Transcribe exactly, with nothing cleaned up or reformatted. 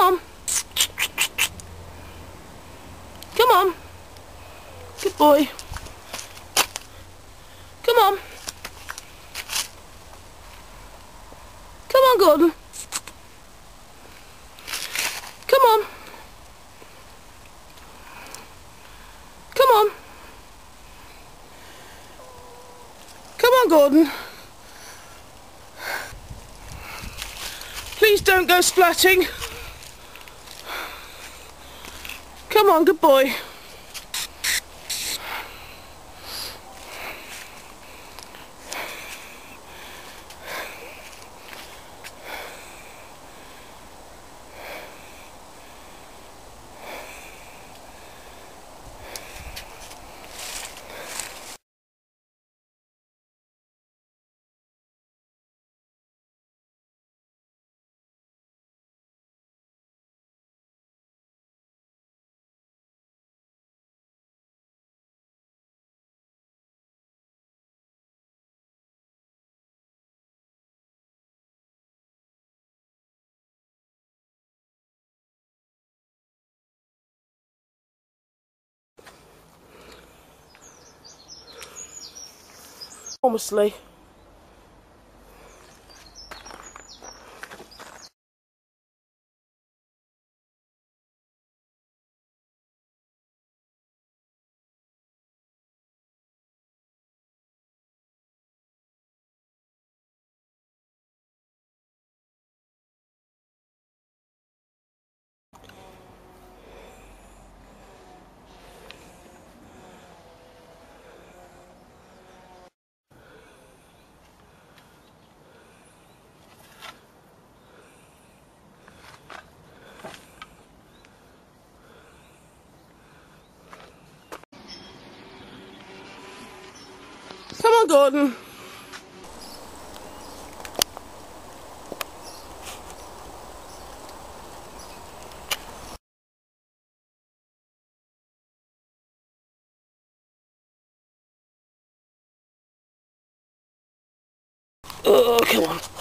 on. Come on. Good boy. Come on. Come on, Gordon. Come on. Come on. Come on, Gordon. Please don't go splatting. Come on, good boy. Honestly. Come on, Gordon. Oh, come on.